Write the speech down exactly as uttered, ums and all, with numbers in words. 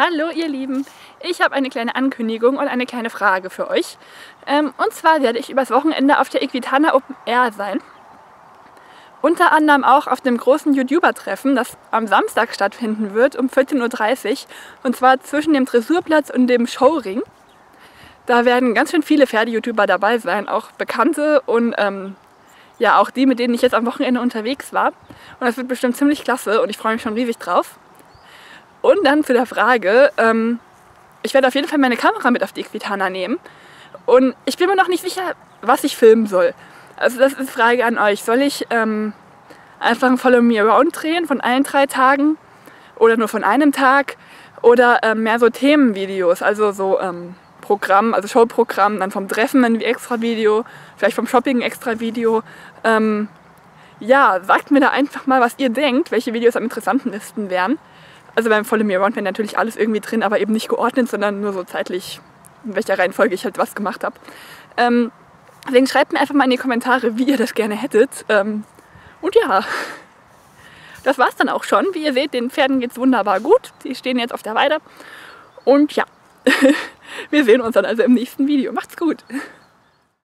Hallo ihr Lieben, ich habe eine kleine Ankündigung und eine kleine Frage für euch. Ähm, und zwar werde ich übers Wochenende auf der Equitana Open Air sein. Unter anderem auch auf dem großen YouTuber-Treffen, das am Samstag stattfinden wird, um vierzehn Uhr dreißig. Und zwar zwischen dem Dressurplatz und dem Showring. Da werden ganz schön viele Pferde-YouTuber dabei sein, auch Bekannte und ähm, ja, auch die, mit denen ich jetzt am Wochenende unterwegs war. Und das wird bestimmt ziemlich klasse und ich freue mich schon riesig drauf. Und dann zu der Frage, ähm, ich werde auf jeden Fall meine Kamera mit auf die Equitana nehmen und ich bin mir noch nicht sicher, was ich filmen soll. Also das ist Frage an euch. Soll ich ähm, einfach ein Follow Me Around drehen von allen drei Tagen oder nur von einem Tag oder ähm, mehr so Themenvideos, also so ähm, Programm, also Showprogramm, dann vom Treffen ein extra Video, vielleicht vom Shopping ein extra Video. Ähm, ja, sagt mir da einfach mal, was ihr denkt, welche Videos am interessantesten wären. Also beim Follow Me Around wäre natürlich alles irgendwie drin, aber eben nicht geordnet, sondern nur so zeitlich, in welcher Reihenfolge ich halt was gemacht habe. Ähm, deswegen schreibt mir einfach mal in die Kommentare, wie ihr das gerne hättet. Ähm, und ja, das war's dann auch schon. Wie ihr seht, den Pferden geht's wunderbar gut. Die stehen jetzt auf der Weide. Und ja, wir sehen uns dann also im nächsten Video. Macht's gut!